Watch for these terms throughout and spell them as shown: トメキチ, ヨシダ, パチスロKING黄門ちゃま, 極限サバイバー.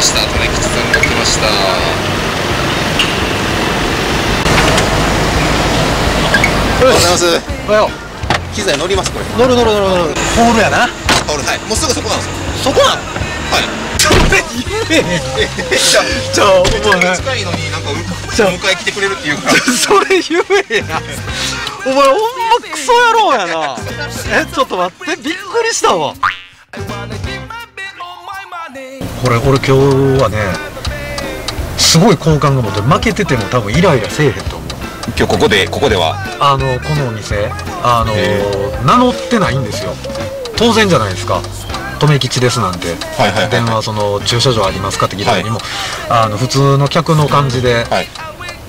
ました。種吉さんが来ました。おはようございます。おはよう。機材乗ります。これ乗る。ホールやな。ホール、はい。もうすぐそこなんですよ。そこなん。はい。じゃあ、近いのになんか迎え来てくれるっていうからそれ言えやお前、ほんまクソ野郎やなちょっと待って、びっくりしたわこれ、俺今日はねすごい好感が持って負けてても多分イライラせえへんと思う今日ここではこのお店名乗ってないんですよ当然じゃないですか留吉ですなんて電話その駐車場ありますかって聞いた時にも、はい、普通の客の感じで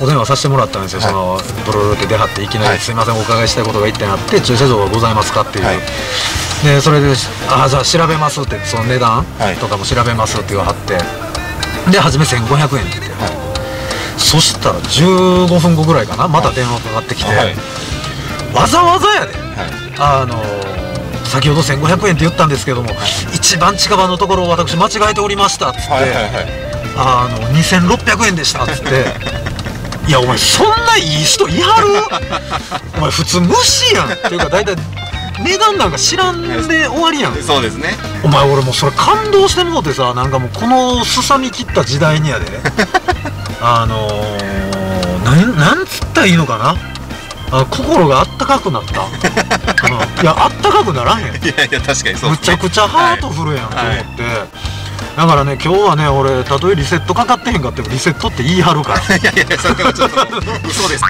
お電話させてもらったんですよ、はい、そのブローって出張っていきなり「すいませんお伺いしたいことが1点あって駐車場はございますか?」っていう、はい、でそれで「ああじゃあ調べます」ってその値段とかも調べますって言わはってで初め1500円って言って、はい、そしたら15分後ぐらいかなまた電話かかってきて、はい、わざわざやで、はい、先ほど1500円って言ったんですけども、はい、一番近場のところを私間違えておりましたっつって2600円でしたっつっていやお前そんないい人いはるお前普通無視やんっていうか大体値段なんか知らんで終わりやんそうですねお前俺もうそれ感動してもうてさなんかもうこのすさみ切った時代にやでなんつったらいいのかな心があったかくなったいやあったかくならへんいや確かにそうむちゃくちゃハートフルやんと思って、はいはい、だからね今日はね俺たとえリセットかかってへんかってもリセットって言い張るからいやそれはちょっと嘘です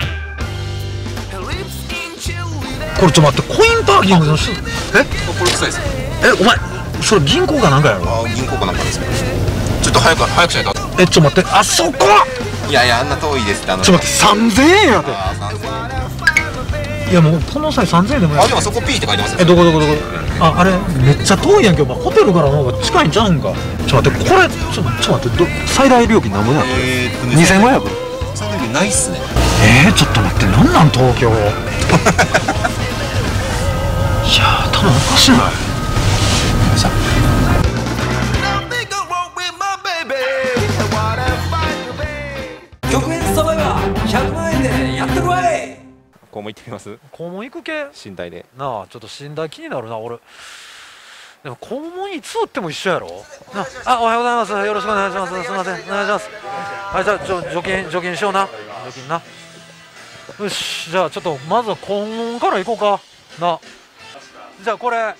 これちょっと待ってコインパーキングの人えこれ臭いですえお前それ銀行かなんかやろあ銀行かなんかですねちょっと早くしないとえちょっと待ってあそこいやいやあんな遠いですってちょっと待って3000円やていやもうこの際3000円でもやるあでもそこ P って書いてますねえどこああれめっちゃ遠いやんけお前ホテルからの方が近いんちゃうんかちょっと待ってこれちょっと待って最大料金何もやった2500最大料金ないっすねちょっと待ってなんなん東京いやー多分おかしいな極限サバイバー100万円でやってこい肛門行ってみます肛門行く系寝台でなあちょっと寝台気になるな俺でも肛門いつ打っても一緒やろあおはようございますよろしくお願いしますすいませんお願いしますはいじゃあ除菌しような除菌なよしじゃあちょっとまずは肛門から行こうかなじゃあこれ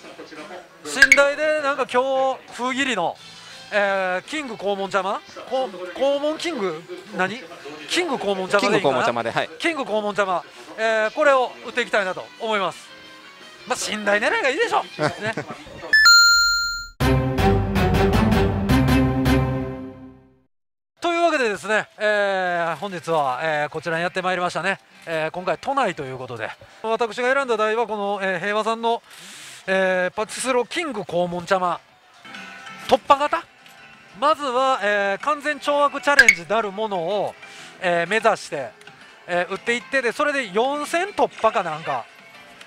寝台でなんか今日封切りのキング肛門邪魔肛門キング何キング肛門邪魔でいいかなキング肛門邪魔これを打っていきたいなと思いますまあ寝台狙いがいいでしょう、ね、というわけでですね、本日は、こちらにやってまいりましたね、今回都内ということで私が選んだ台はこの、平和さんの、パチスロキング肛門邪魔突破型まずは、完全懲悪チャレンジなるものを、目指して、打っていってでそれで4000突破かなんか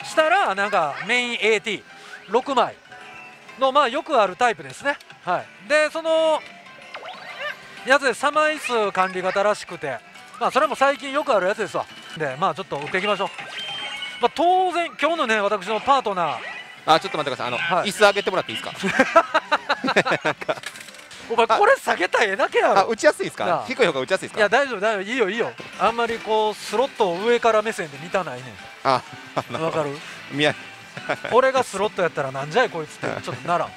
したらなんかメイン AT6 枚のまあよくあるタイプですね、はい、でそのやつでサマイス管理型らしくて、まあ、それも最近よくあるやつですわでまあちょっと打っていきましょう、まあ、当然今日のね私のパートナーあちょっと待ってくださいはい、椅子上げてもらっていいですかお前これ下げたらええだけやろ打ちやすいですか低い方が打ちやすいですかいや大丈夫いいよあんまりこうスロットを上から目線で見たないねんあわかる見え俺がスロットやったらなんじゃいこいつってちょっとならん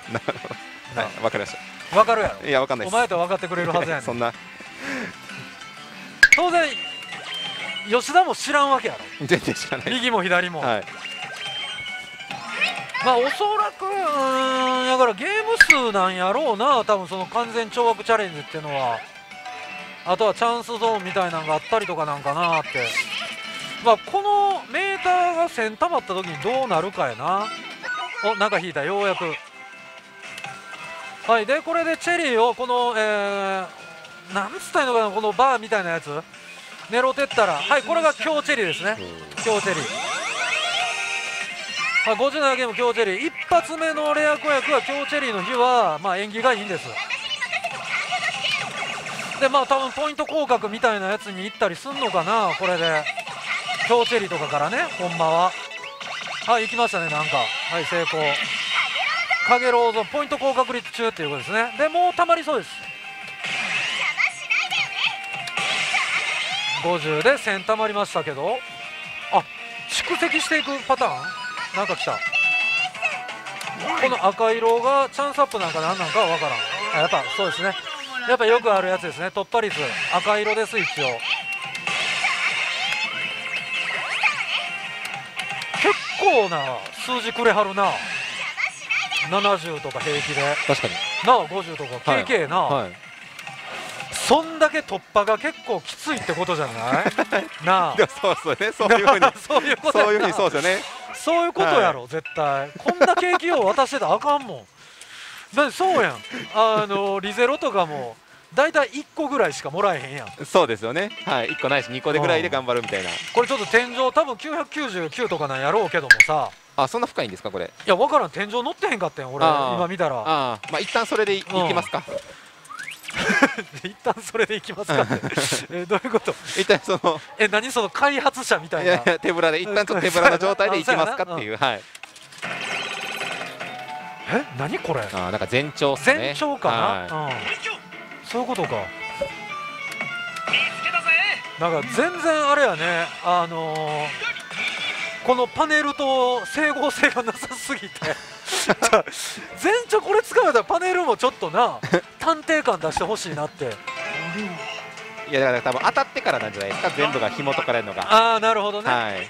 わかりましたわかるやろいやわかんないですお前と分かってくれるはずやねんそんな当然吉田も知らんわけやろ全然知らない右も左もはいまあおそらくだからゲーム数なんやろうな多分その完全懲悪チャレンジっていうのはあとはチャンスゾーンみたいなのがあったりとかなんかなってまあこのメーターが1000溜まった時にどうなるかやなおなんか引いたようやくはいでこれでチェリーをこのなんつったいのかなこのバーみたいなやつ狙ってったらはいこれが強チェリーですね強チェリー57ゲーム強チェリー一発目のレア子役は強チェリーの日はまあ縁起がいいんですでまあ多分ポイント降格みたいなやつに行ったりすんのかな、これで強チェリーとかからね、ほんまは。はい、行きましたね、なんか、はい、成功。カゲローゾーンポイント高確率中っていうことですね。でもうたまりそうです。50で1000たまりましたけど、あ、蓄積していくパターンなんか来た。この赤色がチャンスアップなんか何なんかは分からん。あ、やっぱそうですね、やっぱよくあるやつですね、突破率赤色です。一応結構な数字くれはるな、70とか平気で、確かになあ、50とか KK な、はいはい、そんだけ突破が結構きついってことじゃないなあ。そうそうね、そういうふうにそういうことやな、そういうことやろ、はい、絶対こんな景気を渡してたらあかんもん。だってそうやん、リゼロとかも大体1個ぐらいしかもらえへんやん。そうですよね、はい、1個ないし2個でぐらいで頑張るみたいな。これちょっと天井多分999とかなんやろうけどもさ、あ、そんな深いんですかこれ。いや分からん、天井乗ってへんかったん俺今見たら。あ、まあ一旦それでいきますか、一旦それでいきますかってどういうこと。一旦その何その開発者みたいな、手ぶらで一旦ちょっと手ぶらの状態でいきますかっていう。はい、え、何これ、あ、なんか前兆っすね。前兆かな、そういうことか。なんか全然あれやね、このパネルと整合性がなさすぎて全長これ使うたらパネルもちょっとな探偵感出してほしいなって。いやだから多分当たってからなんじゃないですか、全部が紐解かれるのが。ああ、なるほどね、はい、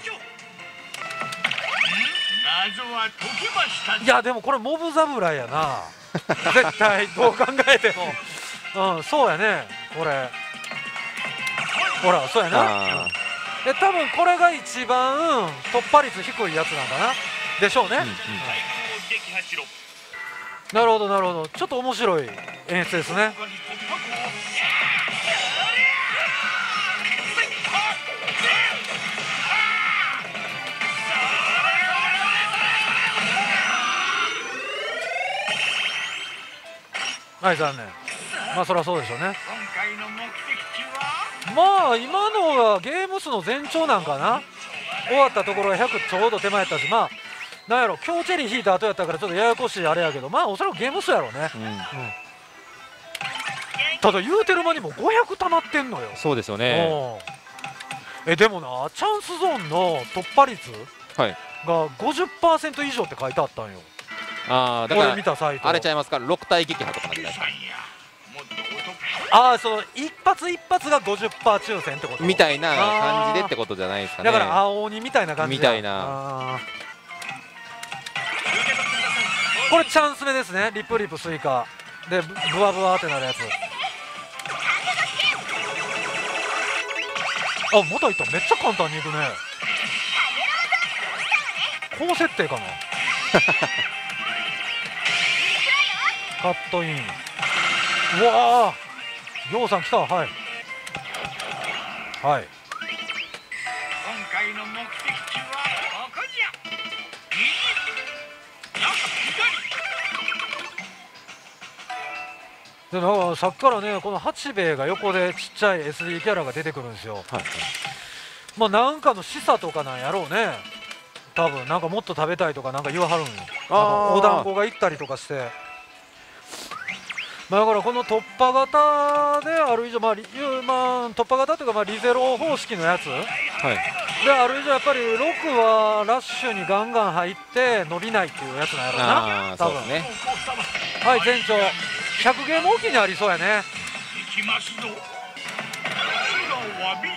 いやでもこれモブ侍やな絶対どう考えてもうん、そうやね、これほらそうやな。で多分これが一番突破率低いやつなんだな、でしょうね、うん、うん、なるほどなるほど、ちょっと面白い演出ですね。はい、残念。まあそりゃそうでしょうね。まあ今のはゲーム数の前兆なんかな、終わったところが100ちょうど手前やったし、まあなんやろ、強チェリー引いた後やったからちょっとややこしいあれやけど、まあおそらくゲーム数やろうね、うん、うん、ただ言うてる間にも500溜まってんのよ。そうですよね。でもな、チャンスゾーンの突破率が 50% 以上って書いてあったんよ、はい、これ見たサイト。あれちゃいますか、6体撃破とかなんじゃないですか。ああ、その一発一発が 50% 抽選ってことみたいな感じでってことじゃないですかね。だから青鬼みたいな感じみたいな。これチャンス目ですね、リプリプスイカでブワブワってなるやつ。あ、まだいった、めっちゃ簡単にいくね、高設定かなカットイン、うわあ、ようさん来た、はいはい。今回の目的地はここじゃ。でなんかさっきからね、この八兵衛が横でちっちゃい SD キャラが出てくるんですよ。はい、まあなんかの示唆とかなんやろうね。多分なんかもっと食べたいとかなんか言わはるんよ。お団子が行ったりとかして。まあだからこの突破型である以上、まあ突破型というか、まあリゼロ方式のやつである以上、やっぱり6はラッシュにガンガン入って伸びないっていうやつなんやろうな、多分ね。はい、全長100ゲームおきにありそうやね。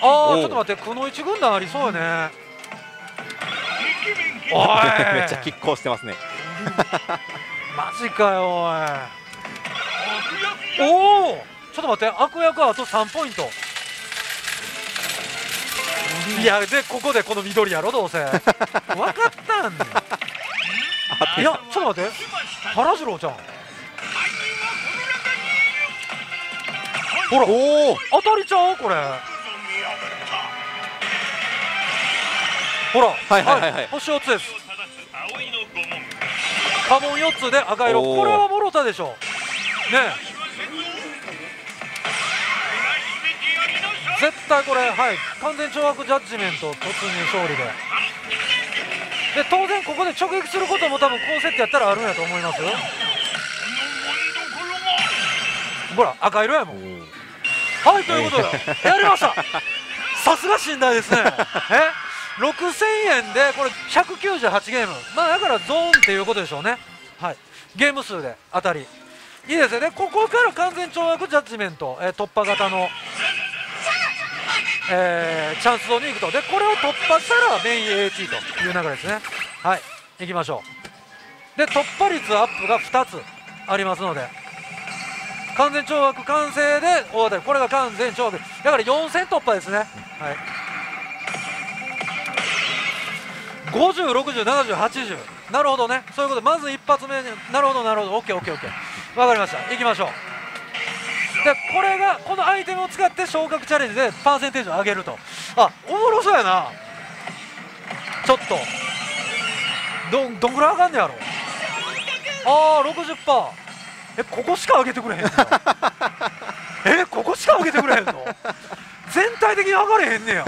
ああ、ちょっと待って、くの一軍団ありそうやね。おいめっちゃ拮抗してますねマジかよ、おい。おお、ちょっと待って、悪役あと3ポイント。いやで、ここでこの緑やろ、どうせ分かったんいや、ちょっと待って、原次郎ちゃん、ほら、おお当たりちゃうこれ、ほら、はいはいはい、星4つです、家紋4つで赤色、これはもろたでしょね。絶対これ、はい、完全懲悪ジャッジメント突入勝利で当然ここで直撃することも多分こうセットやったらあるんやと思いますよ。ほら赤色やもん。はいということでやりました。さすが信頼ですね。6000円でこれ198ゲーム、まあだからゾーンっていうことでしょうね。はい、ゲーム数で当たりいいですよね。ここから完全懲悪ジャッジメント、突破型の、チャンスゾーンに行くと。でこれを突破したらメイン AT という流れですね。はい、行きましょう。で突破率アップが2つありますので完全懲悪完成で大当たり。これが完全懲悪だから4000突破ですね。はい、50607080、なるほどね。そういうこと、まず一発目に、なるほどなるほど、 OKOKOK 分かりました。行きましょう。でこれがこのアイテムを使って昇格チャレンジでパーセンテージを上げると。あ、おもろそうやな。ちょっと どんぐらい上がんねやろ。あー 60%、 ここしか上げてくれへんの。ここしか上げてくれへんの。全体的に上がれへんねや。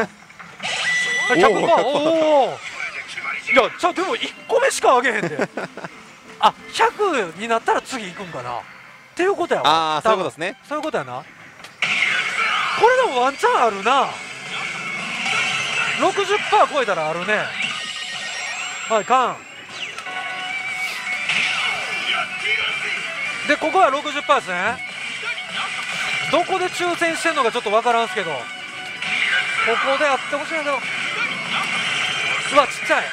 100%。 おお、いやでも1個目しか上げへんで。あ、100になったら次行くんかなっていうことやわ。ああ、そういうことですね。そういうことやな。これでもワンチャンあるな。 60% 超えたらあるね。はい、カンでここは 60% ですね。どこで抽選してんのかちょっと分からんすけど、ここでやってほしいんだけど。うわ、ちっちゃい。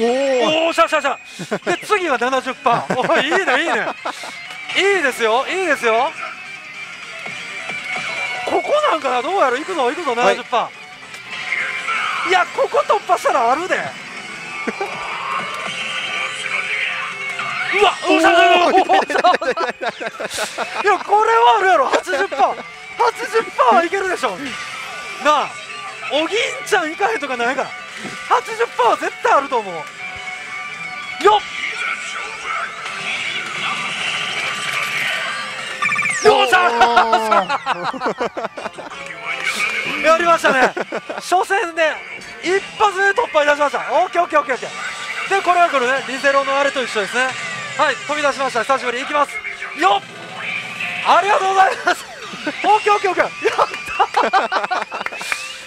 うわ、おお、しゃしゃしゃ。で次は 70%。 おい、いいねいいね、いいですよいいですよ。ここなんかな、どうやろ。いくぞいくぞ 70%、はい、いやここ突破したらあるで。うわ、おしゃれ。いやこれはあるやろ。 80%80% はいけるでしょ。なあ、おぎんちゃんいかへんとかないから 80% は絶対あると思うよ。っよっしゃ。やりましたね。初戦で一発で突破いたしました。 OKOKOK でこれはこれね、リゼロのあれと一緒ですね。はい、飛び出しました。久しぶり。いきますよっ。ありがとうございます。 OKOKOK やった。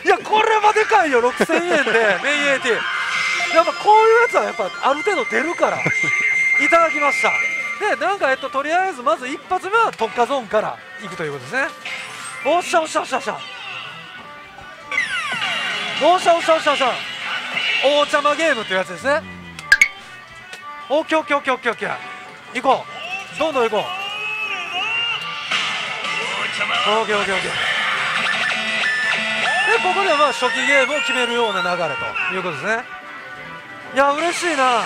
いやこれはでかいよ。6000円でメイン AT、 やっぱこういうやつはやっぱある程度出るからいただきました。でなんかとりあえずまず一発目は特化ゾーンからいくということですね。おっしゃおっしゃおっしゃおっしゃおっしゃおっしゃおっしゃおっしゃ、おーちゃまゲームというやつですね。 OKOKOKOK 行こう、どんどん行こう。 OKOKOK でここでまあ初期ゲームを決めるような流れということですね。いや嬉しいな。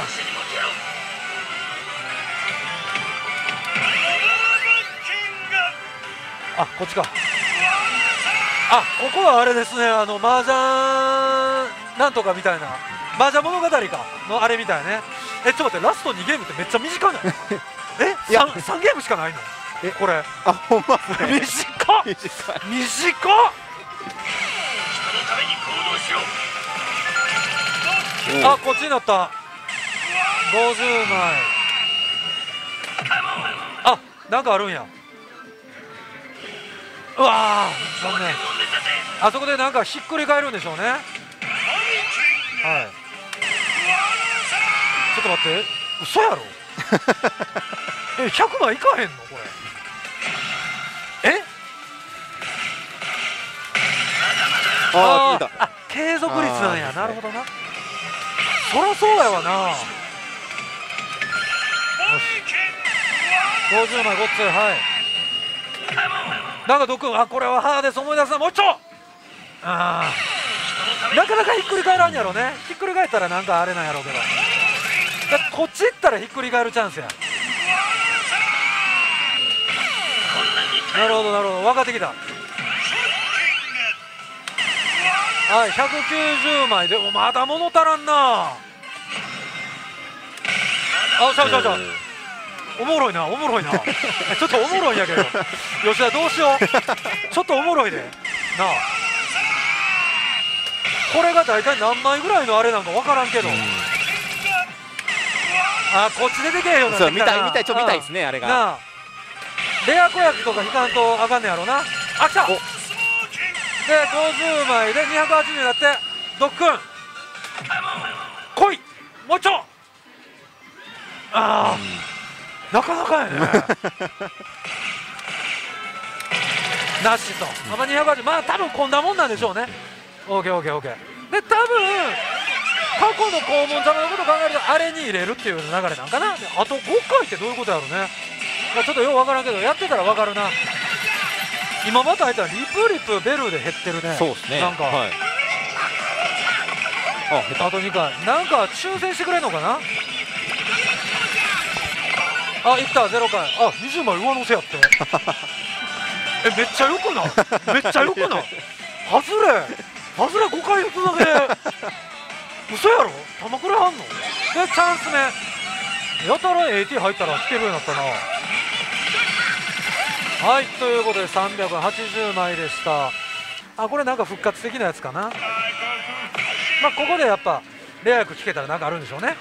あ、こっちか。あ、ここはあれですね、麻雀なんとかみたいな、麻雀物語かのあれみたいね。ちょっと待って、ラスト2ゲームってめっちゃ短いの。いや 3ゲームしかないのこれ。あ、ほんま短っ短っ。あ、こっちになった。50枚。あ、なんかあるんや。うわー、残念。あそこでなんかひっくり返るんでしょうね。はい、ちょっと待って、嘘やろ。100枚いかへんのこれ。ああ、継続率なんや。なるほどな。そりゃそうやわな。50枚ごっつい。はい、なんか毒。あ、これはハーデス思い出すな。もう一丁。ああ、なかなかひっくり返らんやろね。ひっくり返ったらなんかあれなんやろうけど、こっち行ったらひっくり返るチャンスや。なるほどなるほど、分かってきた。はい、190枚でもまだ物足らんな。あ、しゃしゃしゃ、おもろいなおもろいな。ちょっとおもろいんやけど、吉田どうしよう。ちょっとおもろいで。なあ、これが大体何枚ぐらいのあれなんか分からんけど、あこっちででけへんようになってきたな。見たいですね、あれがなあ。レア子焼きとか引かんとあかんねやろな。あ、来た。で50枚で280になってドックン来い、もうちょ。ああ、なかなかやねなしと、まあ280、まあ多分こんなもんなんでしょうね。 OKOKOK で多分過去の黄門様のことを考えるとあれに入れるっていう流れなんかな。あと5回ってどういうことやろうね。ちょっとよう分からんけどやってたら分かるな。今また入ったらリプリプベルで減ってるね。そうですね、なんか、はい、あと2回なんか修正してくれんのかな。あ、いった0回、あ20枚上乗せやってえ、めっちゃよくないめっちゃよくない外れ5回打つだけ嘘やろ、玉くれはんの。でチャンス目やたら AT 入ったら引けるようになったな。はい、ということで380枚でした。あ、これなんか復活的なやつかな。まあここでやっぱレア役聞けたらなんかあるんでしょうね、はい、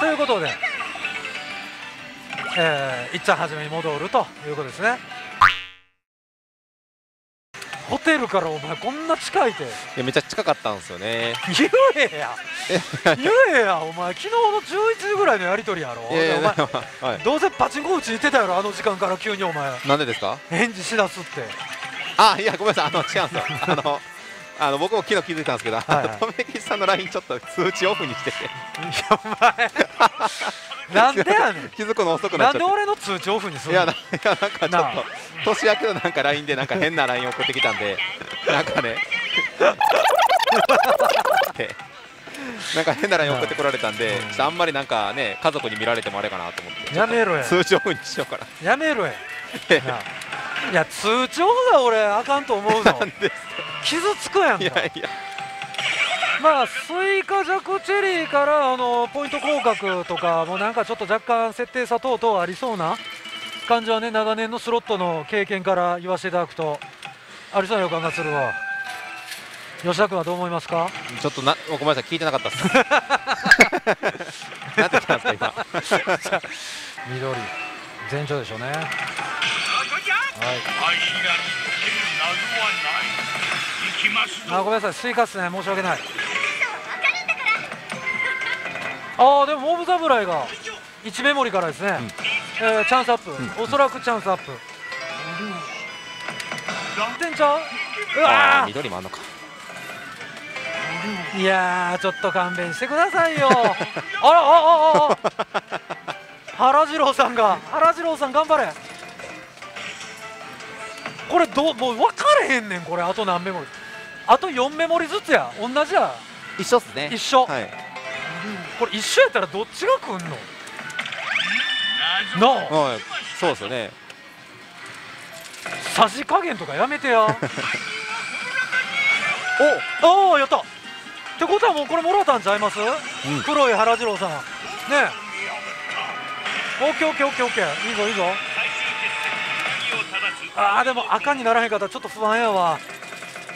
ということで一旦初めに戻るということですね。ホテルからお前こんな近いて。いやめっちゃ近かったんですよね。言えや言えや、お前昨日の11時ぐらいのやり取りやろ。いやいやお前、はい、どうせパチンコ打ちに行ってたやろ、あの時間から急にお前なんでですか返事しだすって。あ、いやごめんなさい、違うんですよ僕も昨日気づいたんですけど、留吉さんの LINE ちょっと通知オフにしてて、やばいなんでやねん気づくの遅くなっちゃって、なんで俺の通知オフにするの。いやなんかちょっと年明けのなんか LINE でなんか変な LINE 送ってきたんでなんかねなんか変な LINE 送ってこられたんで、あんまりなんかね家族に見られてもあれかなと思って、やめろや、通知オフにしようから。やめろや、いや通知オフが俺あかんと思うぞ、傷つくやんか。いやいや、まあスイカジャクチェリーからポイント降格とかもなんかちょっと若干設定差等々ありそうな感じはね、長年のスロットの経験から言わせていただくとありそうな予感がするわ。吉田君はどう思いますか。ちょっとごめんなさい、聞いてなかったっすなんて来たんですか今緑前兆でしょうね。はい、あ、ごめんなさい、スイカっすね、申し訳ない。ああ、でもモブ侍が1メモリからですね、うん、チャンスアップ、うん、おそらくチャンスアップ、うん、点ちゃう。うわー、緑もあんのか。いやーちょっと勘弁してくださいよあら、あ原次郎さんが、原次郎さん頑張れ。これもう分かれへんねん、これあと何メモリ、あと4メモリずつや、同じや、一緒っすね、一緒、はい、これ一緒やったらどっちが来んのなあ、はい、そうですよね。さじ加減とかやめてやお、ああやったってことはもうこれもらったんちゃいます、うん、黒い原次郎さんねえ。 OKOKOKOK いいぞいいぞ。ああでも赤にならへんかったらちょっと不安やわ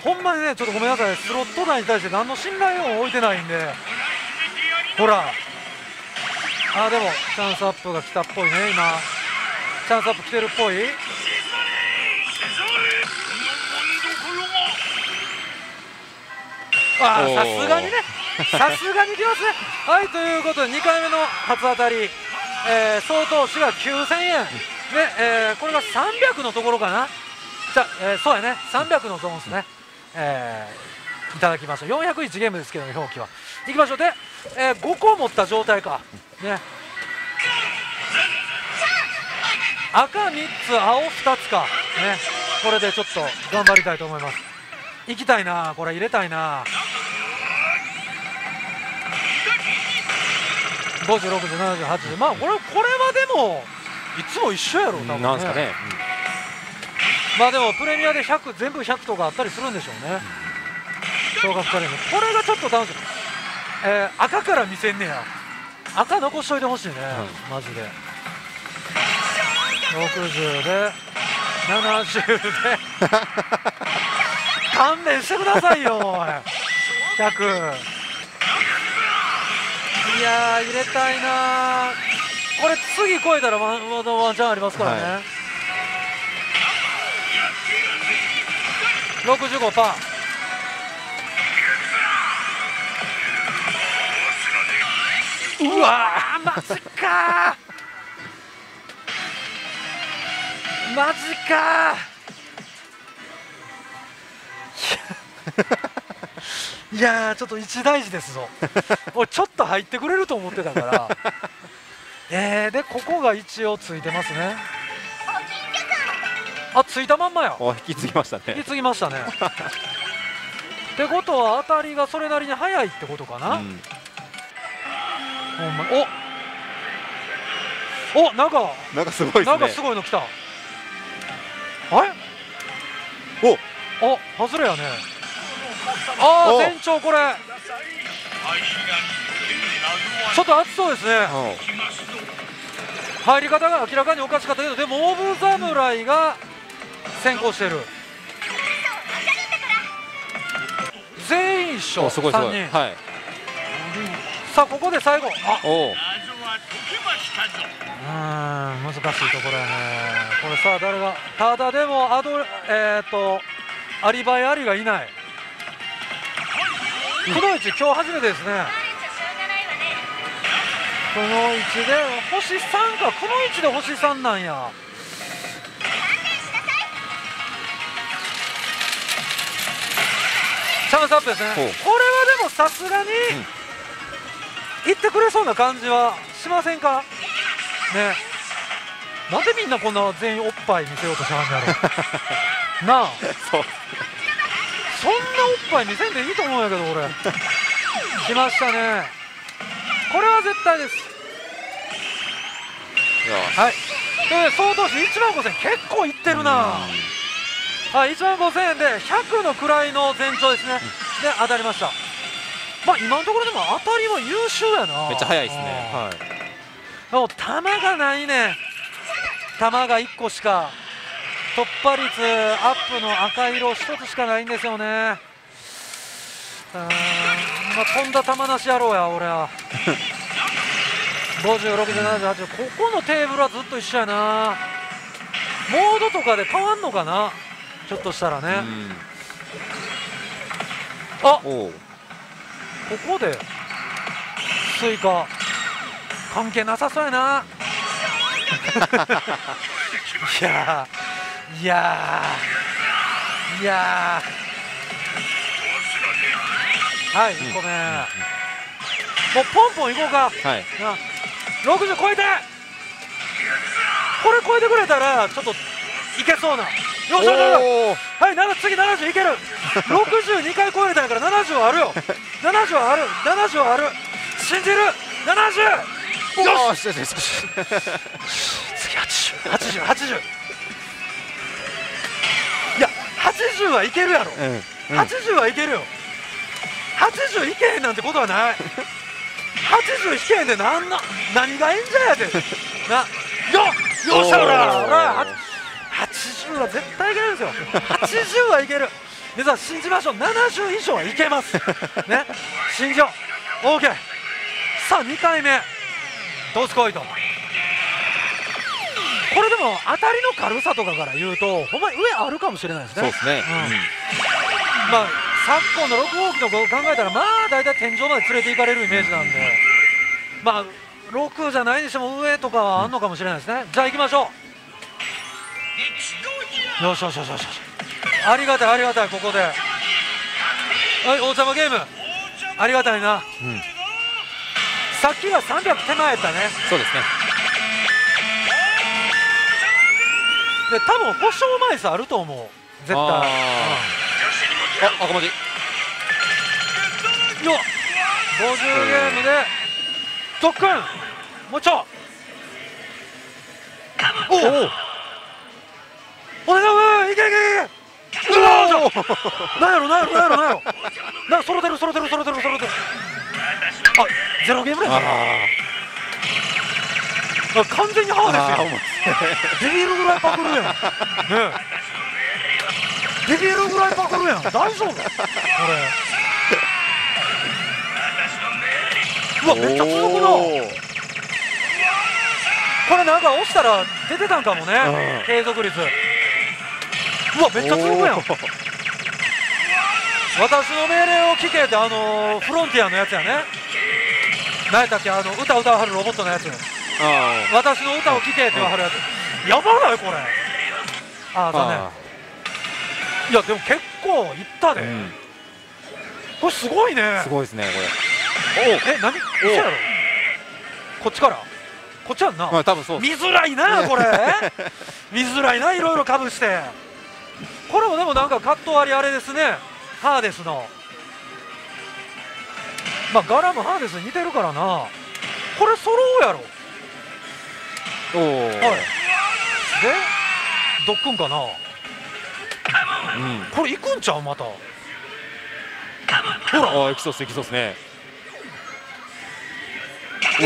ほんまにね。ちょっとごめんなさい、スロット台に対して何の信頼を置いてないんで。ほら、あーでもチャンスアップが来たっぽいね、今チャンスアップ来てるっぽい。ああさすがにね、さすがに来ますねはい、ということで2回目の初当たり、総投資が9000円で、これが300のところかな。じゃあ、そうやね、300のゾーンですね、いただきましょう。401ゲームですけど、表記は行きましょう。で、5個持った状態かね、赤3つ青2つかね。これでちょっと頑張りたいと思います。行きたいな、これ入れたいな。50607080、まあこれはでもいつも一緒やろ多分ね。なんですかね、まあでもプレミアで100全部100とかあったりするんでしょうね、小学生。これがちょっと楽しい、赤から見せんねや、赤残しといてほしいね、うん、マジで。60で70で勘弁してくださいよ100。いやー入れたいなー、これ次超えたらワンチャンありますからね、はい、65パー。うわーマジかーマジかー。いやーちょっと一大事ですぞもうちょっと入ってくれると思ってたからでここが一応ついてますね。あ、ついたまんまや。引き継ぎましたね、引き継ぎましたねってことは当たりがそれなりに速いってことかな、うん。お、なんかすごいですね。なんかすごいの来た。あれ？あ、外れやね。ああ、全長これ。ちょっと熱そうですね。入り方が明らかにおかしかったけど、でもオーブ侍が先行してる。全員一緒。すごいすごい。はい。さあここで最後、あ、難しいところやねこれ。さあ誰が、ただでもアリバイアリがいない。くノ一今日初めてですね。くノ一で星3か、くノ一で星3なんや。チャンスアップですね。これはでもさすがに、うん、行ってくれそうな感じはしませんかね。なんでみんなこんな全員おっぱい見せようとしはんやろなあそんなおっぱい見せんでいいと思うんやけど俺。来ましたね、これは絶対です。はい、総投資15000、結構いってるな。はい、15000円で100の位の前兆ですね。で当たりました。まあ今のところでも当たりは優秀やな。めっちゃ速いですね。はい。でも球がないね。球が1個しか、突破率アップの赤色1つしかないんですよね。まあ飛んだ球なしやろうや俺は。50、60、70、80、ここのテーブルはずっと一緒やな。モードとかで変わんのかな。ちょっとしたらね。あ。ここでスイカ関係なさそうやな。いやはい1個目、もうポンポンいこうか。はい、60超えて、これ超えてくれたらちょっといけそうな。よっしゃ、はい、次70いける。62回超えれたんやから70はあるよ。70はある、信じる。70、よし、次80。いや80はいけるやろ、80はいけるよ。80いけへんなんてことはない。80いけへんで何がええんじゃやでな。よっしゃ、80は絶対いけるんですよ。80はいける、皆さん信じましょう。70以上はいけますね、信じよう。 OK、 さあ2回目どすこいと。これでも当たりの軽さとかから言うとほんまに上あるかもしれないですね。そうですね、まあ昨今の6号機のことを考えたらまあ大体天井まで連れていかれるイメージなんで、まあ6じゃないにしても上とかはあんのかもしれないですね。じゃあ行きましょう。よし、ありがたいありがたい。ここではい王様ゲームありがたいな、さっきが300手前やったね。そうですね、で多分保証枚数あると思う絶対。ああ赤文字よっ50ゲームでドックン、もうちょおおお願い、いけいけいけ。うわー、なんやろなんか揃ってる。あ、0ゲームね。あ、完全にハーですよ。ビビるぐらいパクるやんね。ビビるぐらいパクるやん。大丈夫これ。うわ、めっちゃ続くな。これなんか押したら出てたんかもね、継続率。うわ、めっちゃ続くやん。私の命令を聞けって、フロンティアのやつやね。何やったっけ、歌歌わはるロボットのやつ。私の歌を聞けってはるやつ。やばないこれ。ああ、残念。いやでも結構いったで。これすごいね。すごいですねこれ。え、何？そうやろ。こっちから。こっちやんな。まあ多分そう。見づらいなこれ。見づらいな、いろいろかぶして。これもでもなんかカット割りあれですね。ハーデスの、まあ柄もハーデスに似てるからな。これ揃うやろ。おお。はい。で、どっくんかな。これ行くんちゃうまた。ほら。ああ、行きそうです、行きそうですね。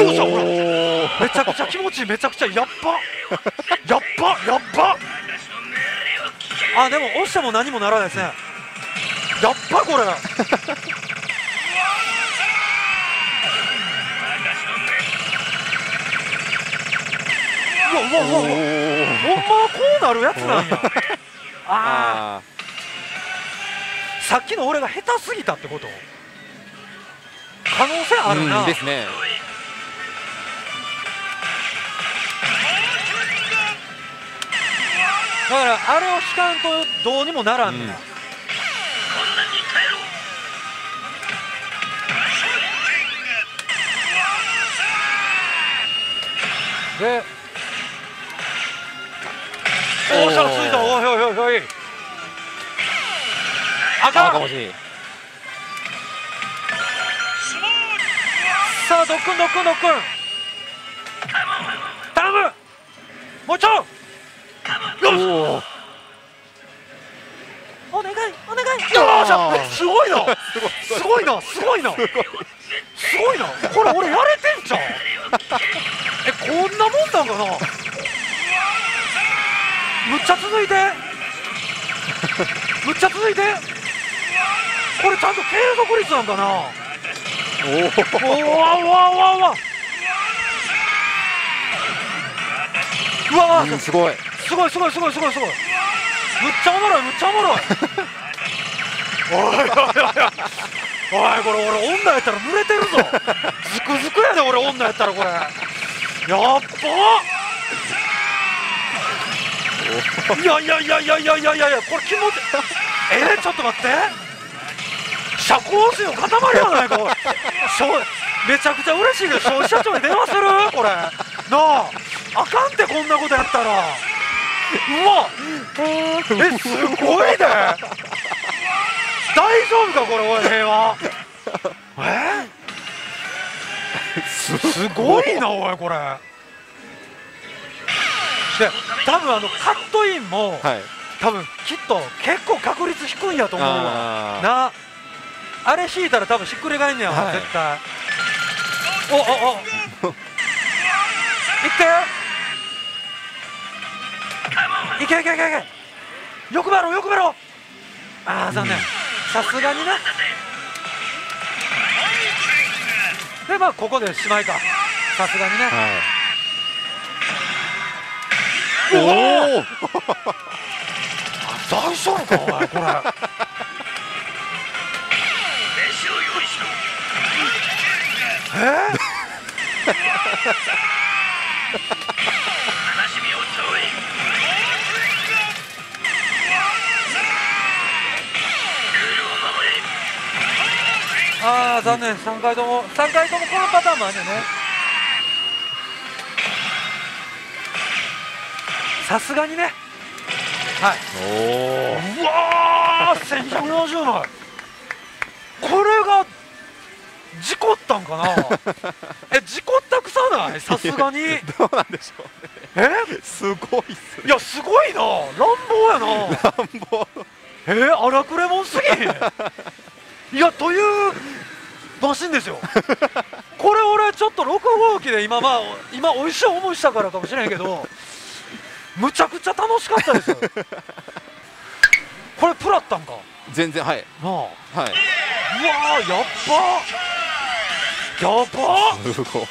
よっしゃ、ほら。めちゃくちゃ気持ちいい、めちゃくちゃやっぱ。やっぱ、やっぱ。あ、でも押しても何もならないですね。やっぱこれ。うわうわうわうわ。ほんまはこうなるやつなんや。ああ。さっきの俺が下手すぎたってこと。可能性あるな。ですね。だからあれを引かんとどうにもならんねん。で、おお、しゃらついた。おいおいおいおい、あかん。さあ、どっくんどっくんどっくん、頼む。もうちょい、よっ、お願いお願い。よっしゃ、すごいなすごいなすごいなすごいな。これ俺やれてんじゃん。え、こんなもんなんかな。むっちゃ続いてむっちゃ続いて、これちゃんと継続率なんかな。おお、わわわわ、うわー、すごいすごいすごいすごいすごいすごい。むっちゃおもろい、むっちゃおもろい。おいおいおいおい、これ俺女やったら濡れてるぞ。ズクズクやで俺女やったらこれ。やっば。いやいやいやいやいやいやいや、これ気持ちいい。ちょっと待って、社交心の塊やないか。めちゃくちゃ嬉しいけど消費者庁に電話するこれな。あ、あかんってこんなことやったら。うわっ、え、すごいね。大丈夫かこれ、おい平和。すごいなおいこれ。で、多分カットインも、はい、多分きっと結構確率低いんやと思うわな。あれ引いたら多分ひっくり返んねや、はい、絶対。おおお、いっていけいけいけいけ、欲張ろう欲張ろう。ああ、残念、さすがにな。で、まあここでしまいか、さすがにね、はい、おお大丈夫かお前これ。ああ、残念、3回ともこのパターンもあるよね。さすがにね、はい。おお、うわあ、1140枚。これが事故ったんかな。え、事故ったくさない、さすがに。どうなんでしょうね。え、すごいっすね。いや、すごいな、乱暴やな。乱暴。荒くれもんすぎ。いや、というマシンですよ。これ俺ちょっと6号機で今、まあ今おいしい思いしたからかもしれないけど、むちゃくちゃ楽しかったですよ。これプラッタンか。全然、はい。なあ、はい。うわー、やっぱ。やばっ。すごい。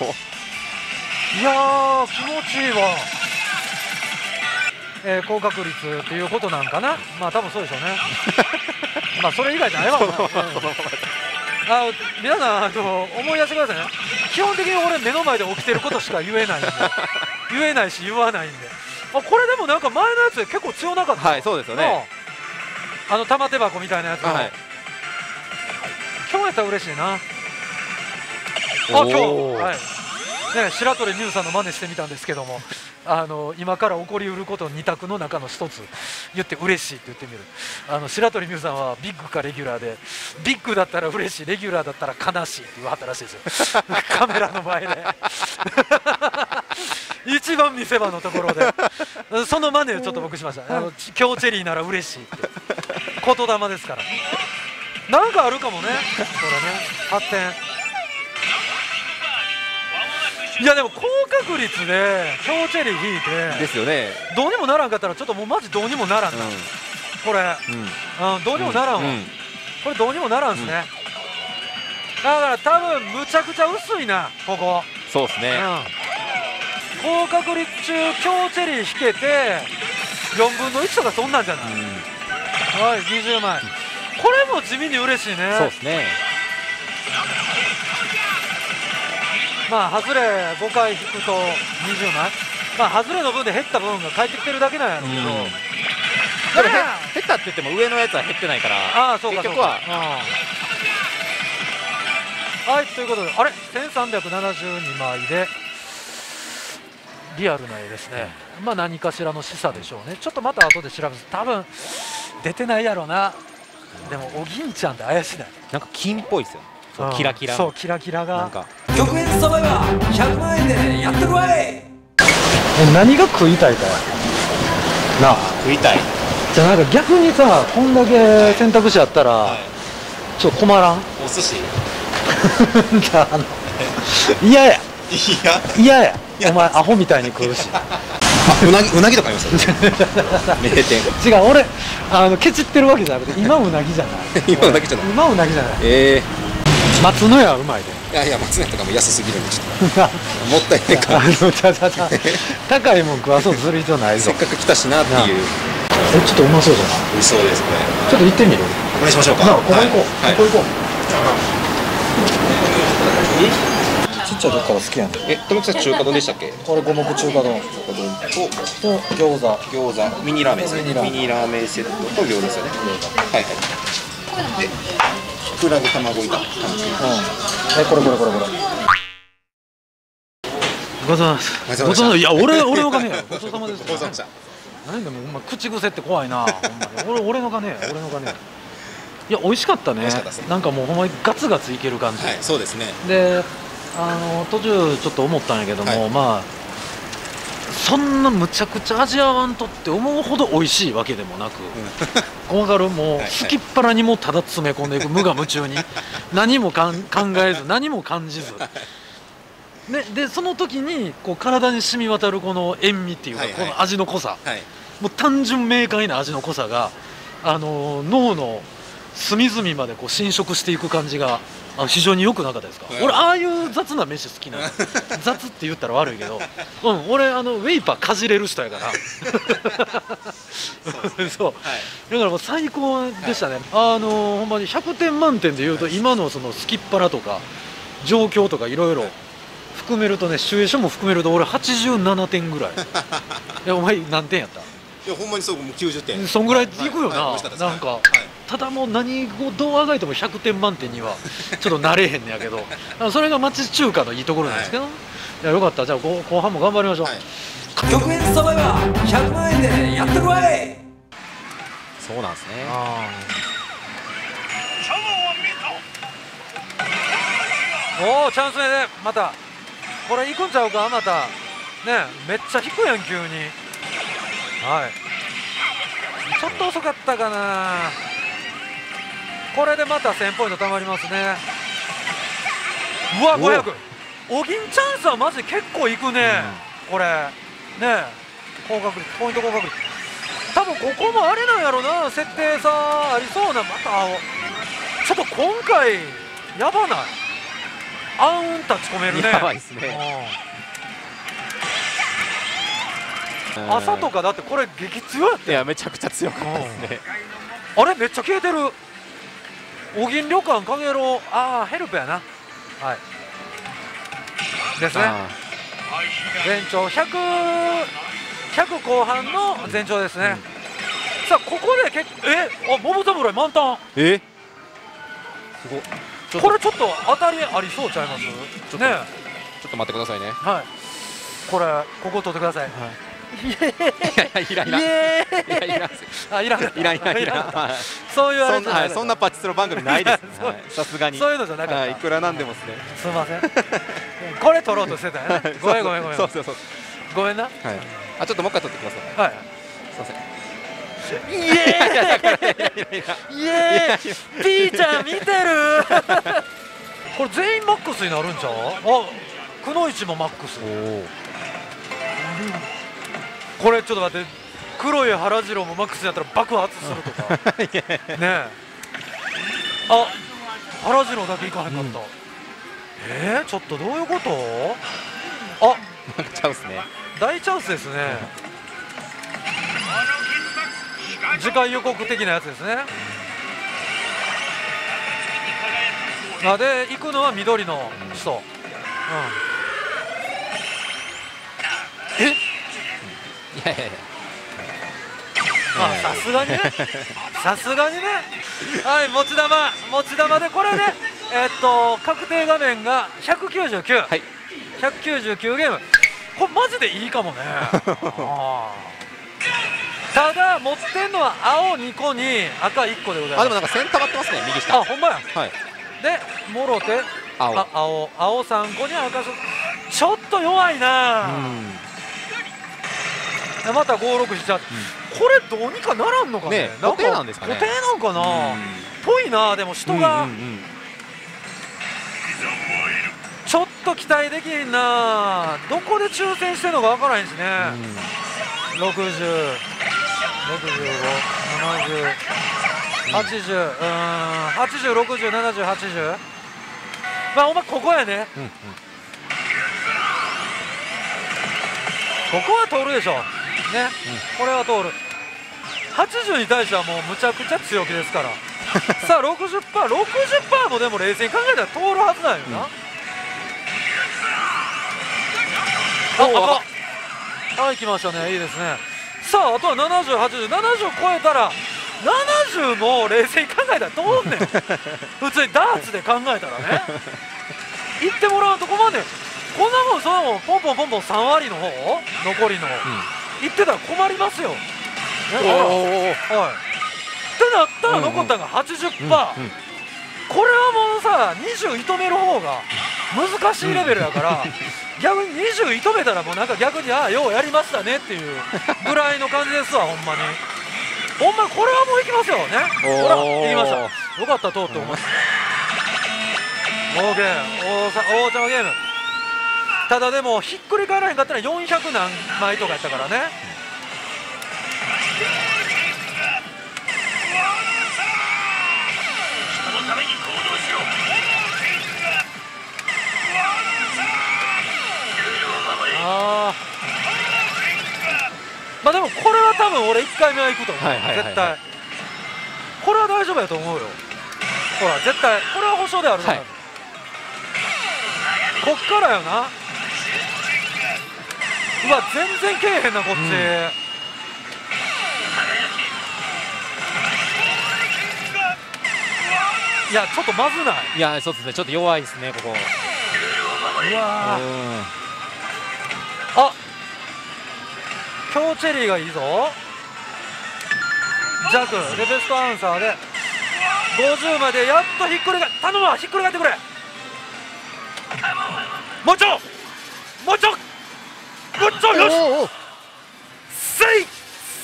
いやー、気持ちいいわ。高確率っていうことなんかな。まあ、多分そうでしょうね。まあ、それ以外じゃないわ。皆さん、思い出してくださいね。基本的に俺、目の前で起きてることしか言えないんで。言えないし、言わないんで。あ、これでもなんか前のやつで結構強なかった。はい、そうですよね。あの玉手箱みたいなやつも、はい、今日やったら嬉しいな。あ、今日、はいね、白鳥美優さんの真似してみたんですけども、今から起こりうること2択の中の1つ言って嬉しいって言ってみる。白鳥美優さんはビッグかレギュラーで、ビッグだったら嬉しい、レギュラーだったら悲しいって言わはったらしいですよ。カメラの前で一番見せ場のところでその真似をちょっと僕しました。今日チェリーなら嬉しいって言霊ですから、なんかあるかもね、これね、発展。いやでも高確率で今日チェリー引いてですよね。どうにもならんかったらちょっともうマジどうにもならんな、これどうにもならんわ、これどうにもならんですね。だから多分むちゃくちゃ薄いな、ここ。そうですね。高確率中、強チェリー引けて4分の1とかそんなんじゃない、はい、20枚、これも地味に嬉しいね。そうですね。まあ、外れ5回引くと20枚、まあ、外れの分で減った分が返ってきてるだけなんやろうけど、でも減ったって言っても上のやつは減ってないから、結局は。はい、ということで、あれ、1372枚で。リアルな絵ですね。まあ何かしらの示唆でしょうね。ちょっとまた後で調べます。多分出てないやろうな。でもおぎんちゃんって怪しいね。なんか金っぽいですよ。そうキラキラ。そうキラキラが。なんか極限サバイバー100万円でやってるわい。何が食いたいか。なあ食いたい。じゃあなんか逆にさ、こんだけ選択肢あったら、はい、ちょっと困らん。お寿司。いやいや。いややお前アホみたいに食うし、うなぎとかありますよ名店。違う、俺ケチってるわけじゃなくて、今うなぎじゃない、今うなぎじゃない。松の屋はうまいで。いやいや、松の屋とかも安すぎるんでちょっともったいないから、高いもん食わそうとする必要ないぞ、せっかく来たしなっていう。ちょっとうまそうじゃない。美味しそうですね。ちょっと行ってみる。お願いしましょうか。ここ行こう、ここ行こう。ちっちゃい時から好きやねん。ともきさん中華丼でしたっけ？これ五目中華丼と餃子、ミニラーメンセット、と餃子ですよね。はいはい。で、キクラゲ卵炒め。これ。ごちそうさまです。いや俺の金や。ごちそうさまです。ごちそうさまでした。何でもお前口癖って怖いな。俺の金や、俺の金や。いや美味しかったね。なんかもうほんまにガツガツいける感じ。はい、そうですね。で。途中ちょっと思ったんやけども、はい、まあそんなむちゃくちゃ味合わんとって思うほど美味しいわけでもなく、わかる、もう好きっぱらにもただ詰め込んでいく、無我夢中に何も考えず何も感じず、ね、でその時にこう体に染み渡るこの塩味っていうか、はい、はい、この味の濃さ、はい、もう単純明快な味の濃さが、脳の隅々までこう侵食していく感じが。非常に良くなかったですか。俺ああいう雑な飯好きなの。雑って言ったら悪いけど、俺ウェイパーかじれる人やから。そう。だからもう最高でしたね。ほんまに100点満点で言うと、今のそのスキッパラとか状況とかいろいろ含めるとね、シチュエーションも含めると俺87点ぐらい。いやお前何点やった？いやほんまにそう、もう90点。そんぐらいいくよな。なんか。ただもう何をどうあがいても100点満点にはちょっとなれへんねやけど、それが町中華のいいところなんですけど、はい、いやよかった。じゃあ後半も頑張りましょう。極限サバイバー100万円でやってるわい。そうなんですね。おお、チャンス目でまたこれいくんちゃうか、またね、めっちゃ引くやん急に。はい、ちょっと遅かったかな。これでまた1000ポイント貯まりますね。うわ500。おぎんチャンスはマジ結構いくね、これね。高確率、ポイント高確率。多分ここもあれなんやろな、設定さありそうな。また青、ちょっと今回やばない、あうん立ち込めるね。やばいですね。朝とかだってこれ激強やって。いやめちゃくちゃ強かったですね。あれめっちゃ消えてる。おぎん旅館かげろう、ああヘルプやな、はいですね。全長100後半の全長ですね。さあここであ桃侍満タン、すごい。これちょっと当たりありそうちゃいますね。ちょっと待ってくださいね。はい、これここ取ってください。いらんそういうあれ、そんなパチスロ番組ないです。さすがにそういうのじゃなかった。いくらなんでもですね。すみません、これ取ろうとしてたよね。ごめんごめんな。あ、ちょっともう一回取ってください。はい、すみません。イエーイピーちゃん見てる。これ全員マックスになるんちゃう。あ、くのいちもマックス。これちょっと待って、黒い原次郎もマックスになったら爆発するとかねえ。あ、原次郎だけいかなかった。ちょっとどういうこと。あ、チャンスね、大チャンスですね。次回予告的なやつですね。あ、で行くのは緑の人、さすがにね、はい、持ち玉でこれね、確定画面が199、はい、199ゲーム。これマジでいいかもね。ただ持ってんのは青2個に赤1個でございます。あ、でもなんか線たまってますね、右下。あ、ほんまや。はい、でもろて青3個に赤、ちょっと弱いな。また5、6しちゃって、これどうにかならんのかね。固定なんですかね。固定なんかなぽいな。でも人がちょっと期待できんな。どこで抽選してるのか分からへんしね。60657080、80607080、まあお前ここやね。ここは通るでしょね、これは通る。80に対してはもうむちゃくちゃ強気ですからさあ 60% もでも冷静に考えたら通るはずなんよな。あ、赤、はい、来ましたね、いいですね。さああとは7080、70超えたら70も冷静に考えたら通んねん普通にダーツで考えたらね行ってもらうとこまで。こんなもん、そんなもん、ポンポンポンポン3割の方、残りの言ってたら困りますよ。ってなったら残ったのが 80%。 これはもうさ、20射止める方が難しいレベルやから、逆に20射止めたらもうなんか逆に、ああようやりましたねっていうぐらいの感じですわ。ほんまにほんまこれはもういきますよね。ほらいきました、よかったと思います。 OK、 王様ゲーム。ただでもひっくり返らへんかったら400何枚とかやったからね。あー、まあでもこれは多分俺1回目は行くと思う、絶対。これは大丈夫やと思うよ。ほら絶対これは保証であるな、はい、こっからよな。うわ、全然けえへんなこっち、いやちょっとまずない。いやそうですね、ちょっと弱いですねここ。うわ、あ、今日チェリーがいいぞ。ジャクでベストアンサーで50までやっとひっくり返、頼むわひっくり返ってくれ。もうちょい、もうちょい、よし、せい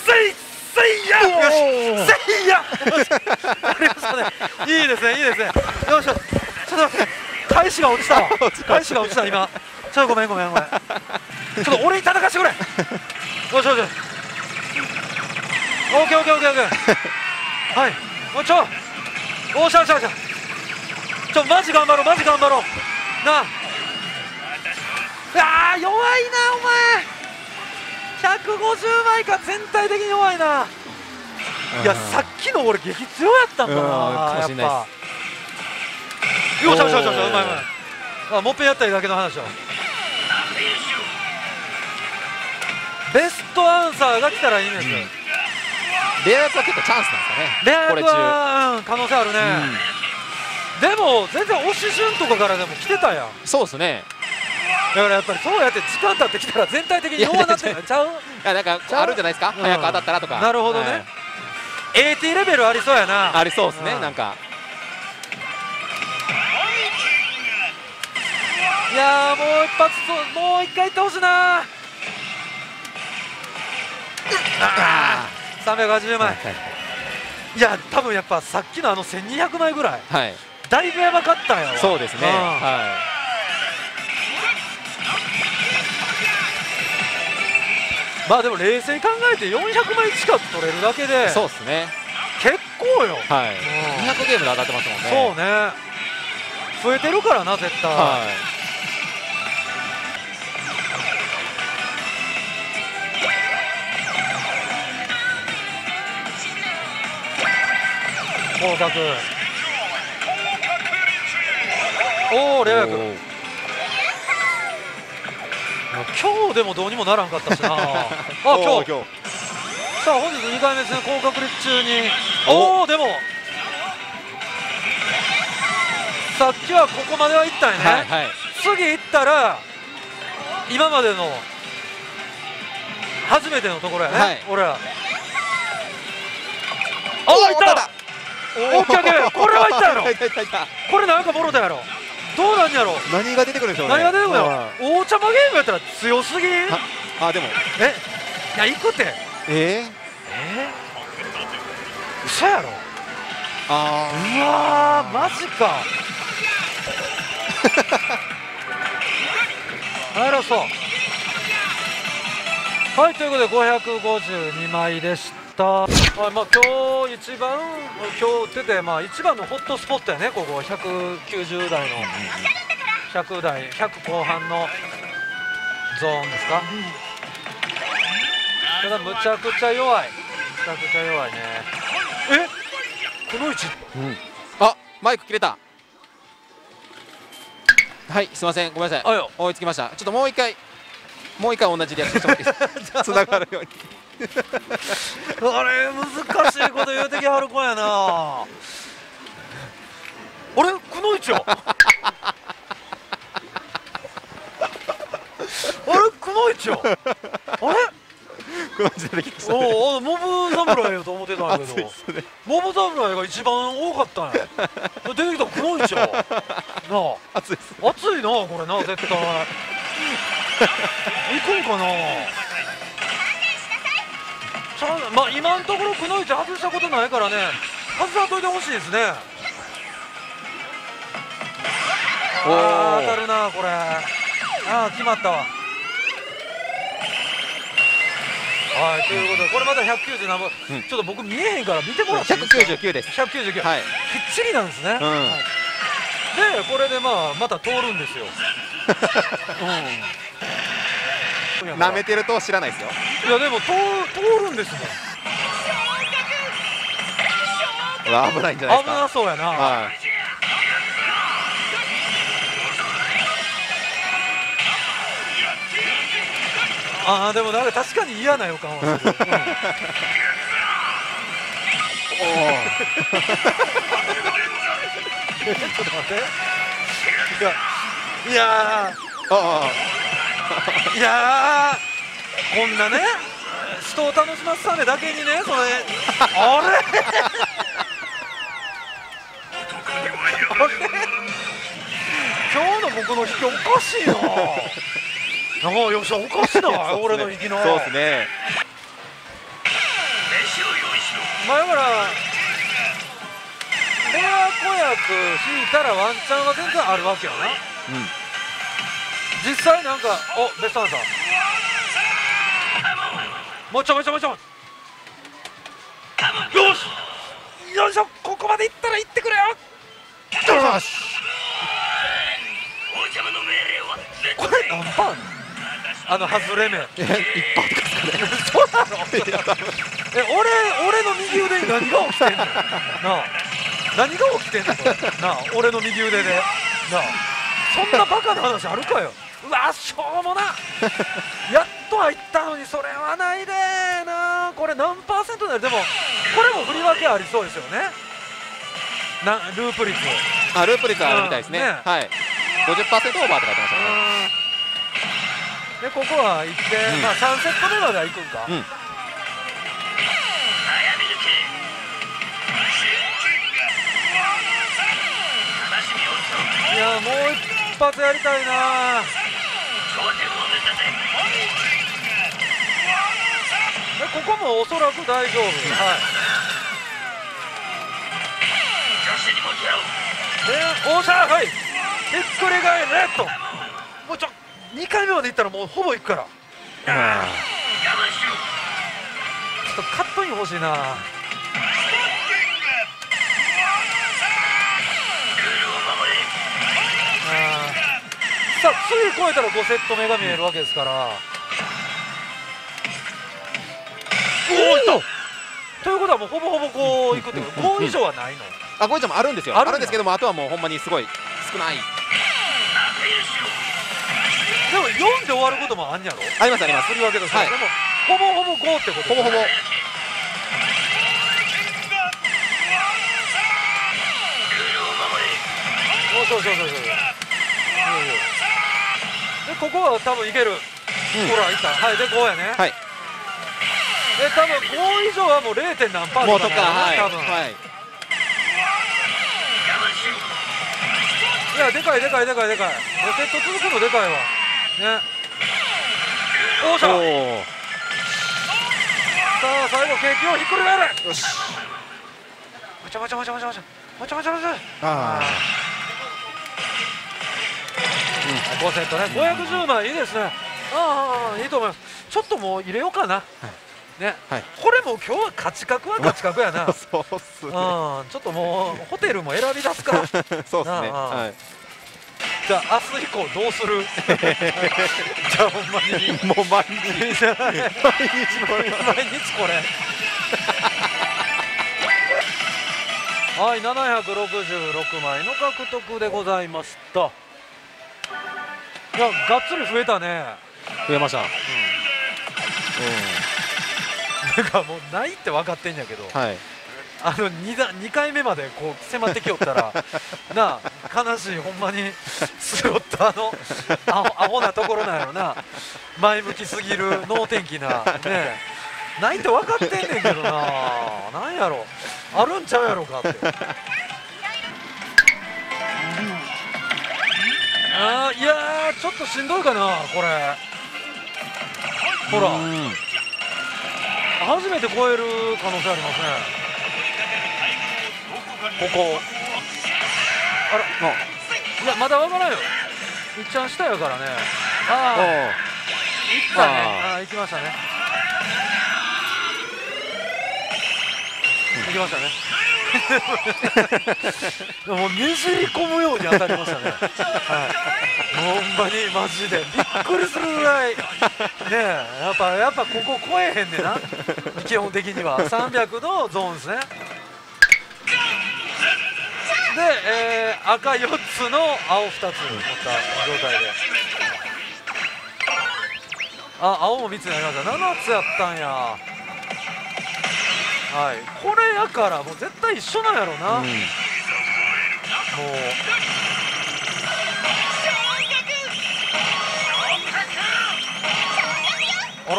せいや、よしせいや、ありましたね。いいですね、いいですね。よし、ちょっと待って、返しが落ちたわ、返しが落ちた今。ちょっとごめんちょっと俺に叩かしてくれ。よしよし、OKOKOKOK、 はい、もうちょおっしゃおっしゃおっしゃ、ちょマジ頑張ろうマジ頑張ろうなあ。あー弱いなお前、150枚か、全体的に弱いな。いやさっきの俺激強やったんだな、かもしれないです。よっしゃよっしゃよっしゃ、うまいうまい、もっぺんやったりだけの話だ。ベストアンサーが来たらいいんですよ。レア役は結構チャンスなんですかね、レア役は可能性あるね。でも全然押し順とかからでも来てたやん。そうですね、だからやっぱりそうやって時間経ってきたら全体的に弱なってちゃう、いやなんかあるんじゃないですか、早く当たったらとか。なるほどね、 AT レベルありそうやな。ありそうですね、なんかいやもう一発、もう一回いってほしいな。380枚、いや多分やっぱさっきのあの1200枚ぐらいだいぶやばかったよ。そうですね、はい、まあでも冷静に考えて400枚近く取れるだけで、そうですね、結構よ、はい、200ゲームで上がってますもんね。そうね、増えてるからな絶対、はい。広角、おおレア役、今日でもどうにもならんかったしなあ今日。さあ本日2回目ですね、高確率中におおでもさっきはここまではいったんやね、はい、はい、次いったら今までの初めてのところやね、はい、俺らおおいった、おっきゃけこれはいったやろこれなんかボロだやろ、どうなんやろ、何が出てくるでしょうね、何が出てくるの、大茶間ゲームやったら強すぎん。あでもいやいくって嘘やろ、あうわマジかあらそう、はい、ということで552枚でした。はい、まあ今日一番、今日出てまあ一番のホットスポットやね、ここ190台の100台100後半のゾーンですか、ただむちゃくちゃ弱い、むちゃくちゃ弱いね。えこの位置、うん、あマイク切れた、はい、すいませんごめんなさい、追いつきました。ちょっともう一回同じリアクションしてもらっていいですか、つながるようにあれ難しいこと言うてきはる子やなあれくのいちやあれくのいちやあれくのいち出てきましたね。おおモブ侍やと思ってたんだけど、モブ侍が一番多かったんや、出てきたくのいちやなあ、熱いなこれな、絶対行くんかなまあ、今のところくのいち外したことないからね、外さんといてほしいですね。あー当たるなこれ、ああ決まったわ。はい、ということでこれまた190何本、うん、ちょっと僕見えへんから見てもらっていいですか。199です、199、はい、きっちりなんですね、うん、はい、でこれでまあまた通るんですようん、なめてると知らないですよ。いやでも通るんですもん。危ないんじゃないですか。危なそうやな。はい、ああでもなんか確かに嫌な予感はする。ちょっと待って。いや。ああ。いやーこんなね人を楽しますためだけにねこれあれ今日の僕の引きおかしいなあ、よしおかしいな俺の引きの。そうですね、まあだからレア子役引いたらワンチャンは全然あるわけやな、うん、実際なんか、お、ベストアンサー。もうちょいもうちょいもうちょい。しよいしょ、ここまでいったらいってくれよ。よし、これ何パー外れ目1パーとかですかね。そうなの俺の右腕に何が起きてんのなあ、何が起きてんのなあ、俺の右腕でなあ、そんなバカな話あるかよ。うわ、しょうもな、やっと入ったのにそれはないでーなー。これ何パーセントになる？でもこれも振り分けありそうですよね。なループ率、あ、ループ率あるみたいですね。はい、 50% オーバーって書いてましたね。でここは行って、まあ3セット目までは行くんか。いや、もう一発やりたいな。ここもおそらく大丈夫。はい。で、おしゃー、はい、ひっくり返れと。もうちょっと2回目までいったらもうほぼいくから。ちょっとカットイン欲しいな。さあ次超えたら5セット目が見えるわけですから。おっと、ということはもうほぼほぼこういくってこと。5以上はないの？あ、5以上もあるんですよ。あるんですけども、あとはもうほんまにすごい少ない。でも4で終わることもあんやろ。ありますあります。振り分けとして。でもほぼほぼ5ってこと。ほぼほぼ。そうそうそうそう。でここは多分いける。ほらいった。はい、で5やね。はい。で多分5以上はもう 0. 何パーとかね、多分。いや、でかいでかいでかいでかい。セット続くのでかいわね。おーしゃ、さあ最後景気をひっくり返れ。よし、もちゃもちゃもちゃもちゃもちゃもちゃもちゃもちゃ。ああ、5セットね。510枚いいですね。ああ、いいと思います。ちょっともう入れようかなね。これも今日は価値格は価値格やな。そうっすね。ちょっともうホテルも選び出すか。そうっすね。じゃあ明日以降どうする？じゃあほんまにもう毎日じゃない。毎日これ。毎日これ。はい、766枚の獲得でございました。いや、がっつり増えたね。増えました。なんかもうないって分かってんやけど、はい、2回目までこう迫ってきよったらなあ、悲しい、ほんまにスロットアホなところなんやろな。前向きすぎる能天気なね。ないって分かってんねんけどな、なんやろ、あるんちゃうやろかって。あー、いやー、ちょっとしんどいかなこれ。ほら、初めて超える可能性ありますね。ここ、あら、いや、まだわからんよ。いっちゃん下やからね。ああ、いったね。ああ、行きましたね。行きましたね。もうねじり込むように当たりましたね。はい、ほんまにマジでびっくりするぐらいね。やっぱここ超えへんでな。基本的には300のゾーンですね。で、赤4つの青2つ持った状態で、あ、青も3つになりました。7つやったんや。はい、これやからもう絶対一緒なんやろうな、もう。あら、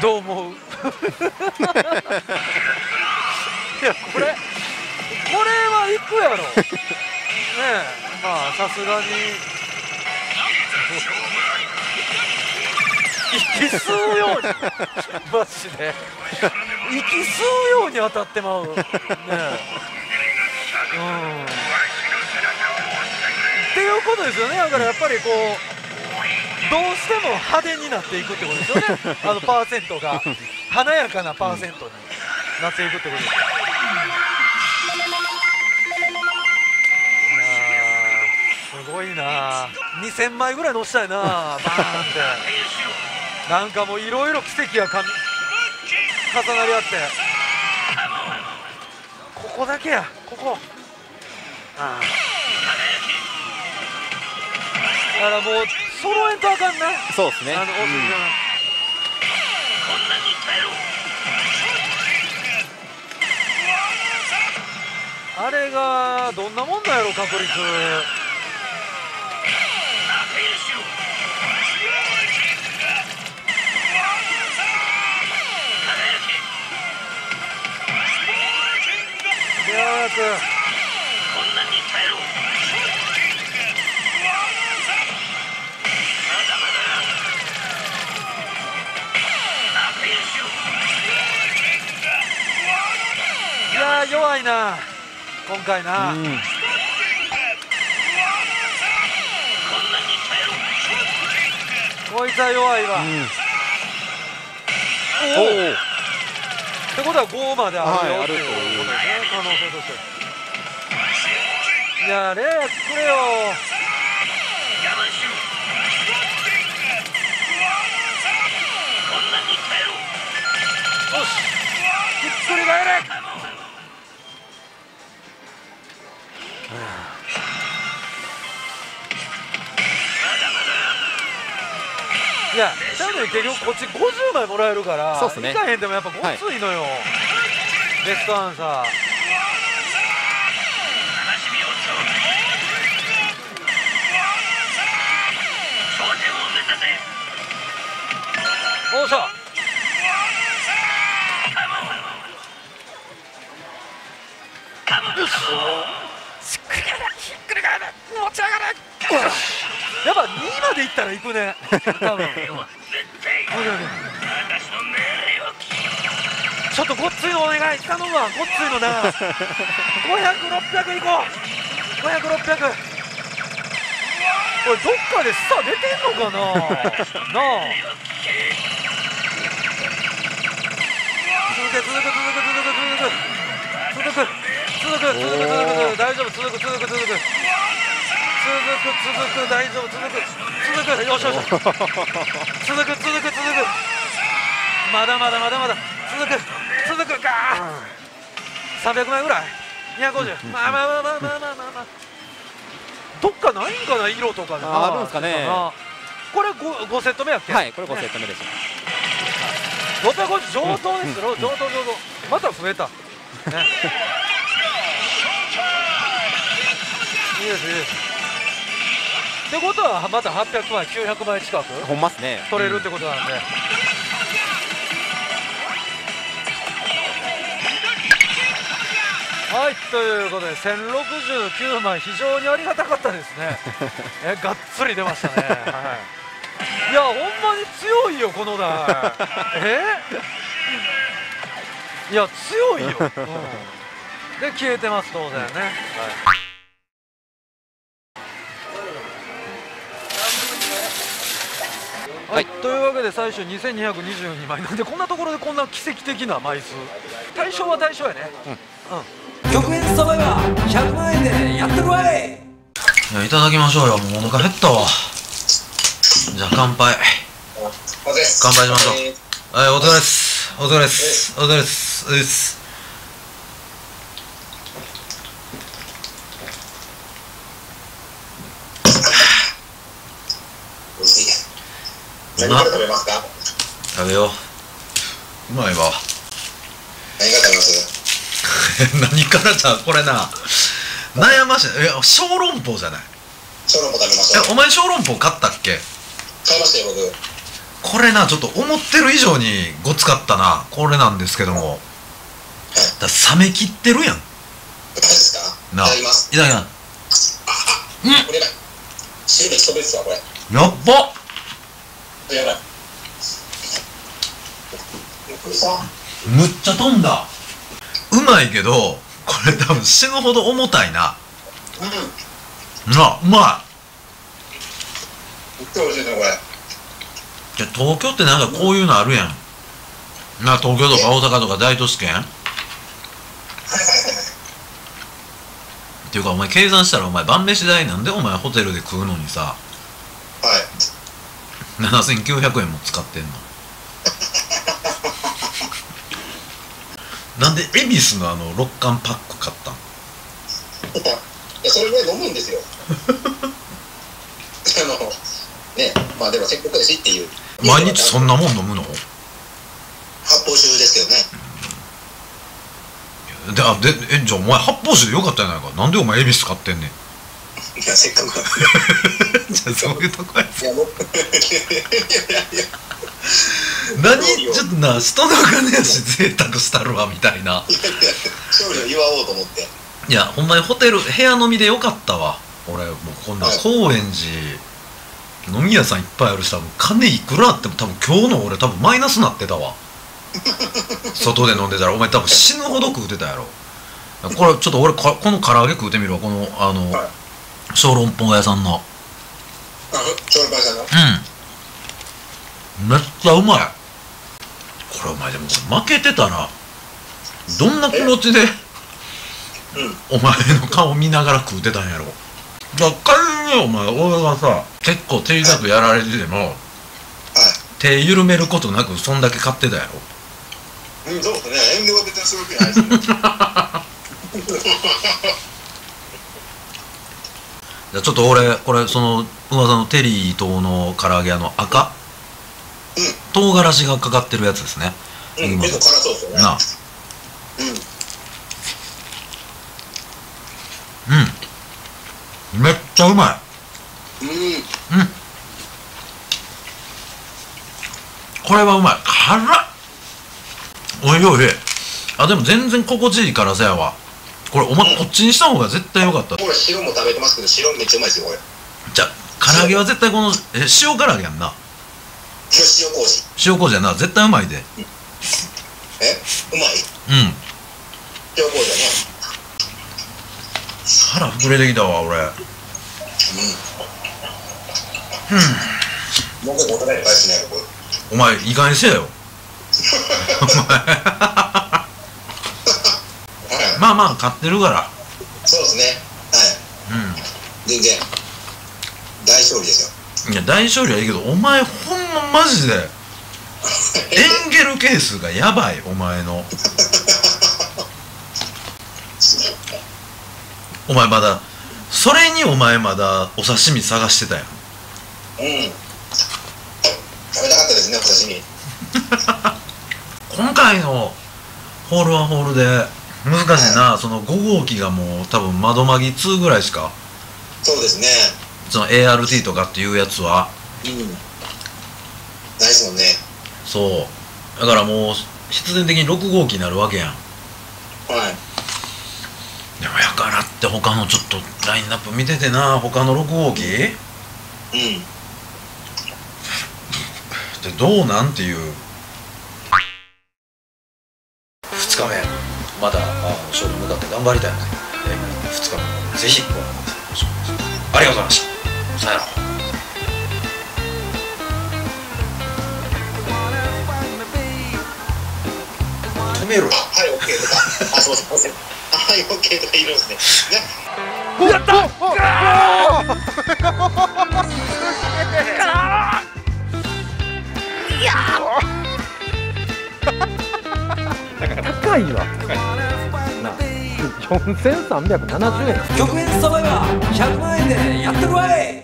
どう思う？いや、これは行くやろ。ねえ、まあさすがに息吸うようにマジで息吸うように当たってまうねえ。いうことですよね。だからやっぱりこうどうしても派手になっていくってことですよね。あのパーセントが華やかなパーセントになっていくってことですよ。すごいな、2000枚ぐらい載せたいな、バーンってなんかもういろいろ奇跡が重なり合って、ここだけや、ここだからもう揃えんとあかんな。そうですね。あれがどんなもんだやろ確率。いやーく。弱いな今回な、うん、こいつは弱いわ、うん、おおってことは5まであるよっていうことですね、可能性として。いやーレースくれよ。よしひっくり返れ。いや、なのに結局こっち50枚もらえるから、そうですね、いかへんでもやっぱごついのよ、はい、ベストアンサー。おっしゃよし、ひっくり返れ、持ち上がれ。やっぱ2まで行ったら行くね。多分ちょっとごっついのお願い頼むわ、ごっついのな。500600いこう、500600。これどっかでスター出てんのかな。なあ続く大丈夫、続く大丈夫、続くよしよし続くまだ続くか300枚ぐらい250、まあどっかないんかな、色とかね。あるんですかね。これ5セット目やっけ。はい、これ5セット目です。650上等ですよ、上等また増えたね。いいです、いいです。ってことはまた800枚900枚近く取れるってことなんで、はい、ということで1069枚非常にありがたかったですね。がっつり出ましたね。はい、いやほんまに強いよこの台。いや強いよ、うん、で消えてます当然ね。はい、はい、というわけで最終2222枚なんで、こんなところでこんな奇跡的な枚数、対象は対象やね。極限サバイバー100万円でやってるわい。いや、いただきましょうよ。もうお腹減ったわ。じゃあ乾杯、乾杯しましょう。はい、お疲れです、お疲れです、お疲れです。何から食べますか？食べよう。うまいわ。何から食べます？何からだこれな。悩ましい。いや、小籠包じゃない。小籠包食べましょう。え、お前小籠包買ったっけ？買いましたよ僕。これな、ちょっと思ってる以上にごつかったな。これなんですけども、はい、だ冷め切ってるやん。マジですか？いただきます。いただきます。うん。これが汁で一口ですわこれ。やっば。やばい、むっちゃ飛んだ。うまいけどこれ多分死ぬほど重たいな。うん、あ、うま行ってほしいな、これ。じゃ東京ってなんかこういうのあるやん。な、東京とか大阪とか大都市圏。はいはいはい。っていうか、お前計算したら、お前晩飯代なんで、お前ホテルで食うのにさ。はい。7,900円も使ってんの。なんで恵比寿のあの6缶パック買ったん？いや、それぐらい飲むんですよ。ね、まあでもせっかくですしっていう。毎日そんなもん飲むの？発泡酒ですけどね。で、じゃあお前発泡酒でよかったじゃないか。なんでお前恵比寿買ってんねん。いや、せっかく。じゃあそういうとこやつ。いや、もう。何ちょっとな、人の金やし贅沢したるわみたいな。勝利を祝おうと思って。いや、ほんまにホテル、部屋飲みでよかったわ。俺、もうこんな高円寺、飲み屋さんいっぱいあるし、多分金いくらあっても、多分今日の俺、多分マイナスなってたわ。外で飲んでたら、お前多分死ぬほど食うてたやろ。これ、ちょっと俺、この唐揚げ食うてみるわ。この、小籠包屋さんの。小籠包屋さんの？うん。めっちゃうまい。これ、お前、でも負けてたら、どんな気持ちで、お前の顔見ながら食うてたんやろ。だから仮にお前俺がさ結構手痛くやられてても、はい、手緩めることなくそんだけ買ってたやろ。うん、そうですね。遠慮は別にするわけないですよ。じゃあちょっと俺これその噂のテリー島の唐揚げ屋の赤、唐辛子がかかってるやつですね。うん、結構辛そうですよね。なあ。うん。めっちゃうまい。うん、うん、これはうまい。辛っ。おいしいおいしい。あ、でも全然心地いい辛さやわ。これお前、こっちにした方が絶対よかった。これ白も食べてますけど、白めっちゃうまいですよこれ。じゃあ唐揚げは絶対この塩唐揚げやんな。塩麹やな。絶対うまいで。え、うまい。うん、塩麹やね。腹膨れてきたわ俺。うん、もうちょっと大人に返しないよこれ。お前意外にせえよ。まあまあ買ってるから。そうですね。はい。うん、全然大勝利ですよ。いや、大勝利はいいけど、お前ほんまマジでエンゲル係数がやばい。お前のお前まだそれにお前まだお刺身探してたやん。うん、食べたかったですねお刺身。今回のホールはホールで難しいな。その5号機がもう多分窓まぎ2ぐらいしか。そうですね。その ART とかっていうやつはないですもんね。そうだからもう必然的に6号機になるわけやん。はい。でもやからって他のちょっとラインナップ見ててな、他の6号機、でどうなんていう。2日目、まだ勝負向かって頑張りたいので、2日目ぜひご覧ください。ありがとうございました。さよなら。止めろ。はい、オッケーとか。あ、すみません、すみません。はい、オッケーとかいるんですね。やった！いやー！高いわ。4370円。極限サバイバー100万円でやってるわい。